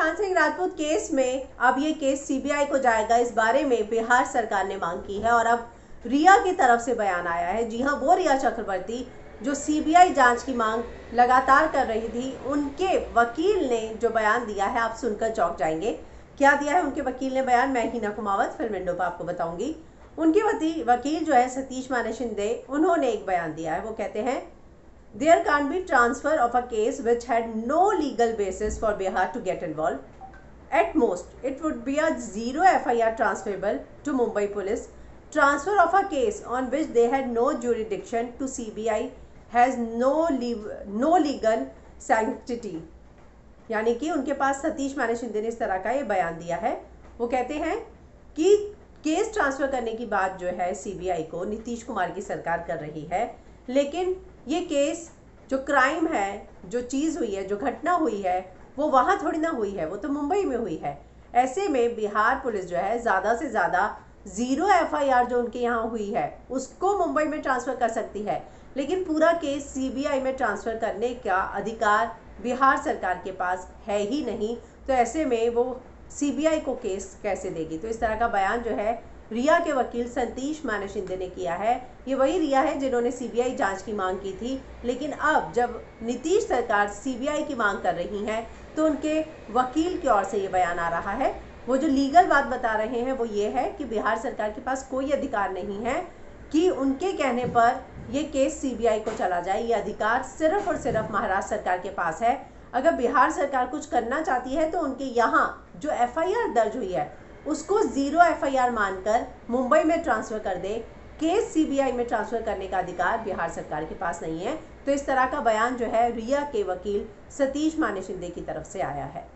Sushant Singh Rajput case में अब ये केस सीबीआई को जाएगा, इस बारे में बिहार सरकार ने मांग की है। और अब रिया की तरफ से बयान आया है। जी हां, वो रिया चक्रवर्ती जो सीबीआई जांच की मांग लगातार कर रही थी, उनके वकील ने जो बयान दिया है आप सुनकर चौंक जाएंगे। क्या दिया है उनके वकील ने बयान, मैं हीना कुमावत फिल्म विंडो पर आपको बताऊंगी। उनके वकील जो है सतीश मानेशिंदे, उन्होंने एक बयान दिया है। वो कहते हैं There can't be transfer of a case which had no legal basis for Bihar to get involved. At most, it would be a zero FIR transferable to Mumbai Police. Transfer of a case on which they had no jurisdiction to CBI has no legal sanctity. यानी कि उनके पास सतीश मानेशिंदे ने इस तरह का ये बयान दिया है। वो कहते हैं कि केस ट्रांसफर करने की बात जो है CBI को नीतीश कुमार की सरकार कर रही है, लेकिन ये केस जो क्राइम है, जो चीज़ हुई है, जो घटना हुई है, वो वहाँ थोड़ी ना हुई है, वो तो मुंबई में हुई है। ऐसे में बिहार पुलिस जो है ज़्यादा से ज़्यादा ज़ीरो FIR जो उनके यहाँ हुई है उसको मुंबई में ट्रांसफ़र कर सकती है, लेकिन पूरा केस CBI में ट्रांसफ़र करने का अधिकार बिहार सरकार के पास है ही नहीं। तो ऐसे में वो CBI को केस कैसे देगी। तो इस तरह का बयान जो है रिया के वकील सतीश मानेशिंदे ने किया है। ये वही रिया है जिन्होंने CBI जांच की मांग की थी, लेकिन अब जब नीतीश सरकार CBI की मांग कर रही है तो उनके वकील की ओर से ये बयान आ रहा है। वो जो लीगल बात बता रहे हैं वो ये है कि बिहार सरकार के पास कोई अधिकार नहीं है कि उनके कहने पर ये केस CBI को चला जाए। ये अधिकार सिर्फ और सिर्फ महाराष्ट्र सरकार के पास है। अगर बिहार सरकार कुछ करना चाहती है तो उनके यहाँ जो FIR दर्ज हुई है उसको ज़ीरो FIR मानकर मुंबई में ट्रांसफ़र कर दे। केस CBI में ट्रांसफ़र करने का अधिकार बिहार सरकार के पास नहीं है। तो इस तरह का बयान जो है रिया के वकील सतीश मानेशिंदे की तरफ से आया है।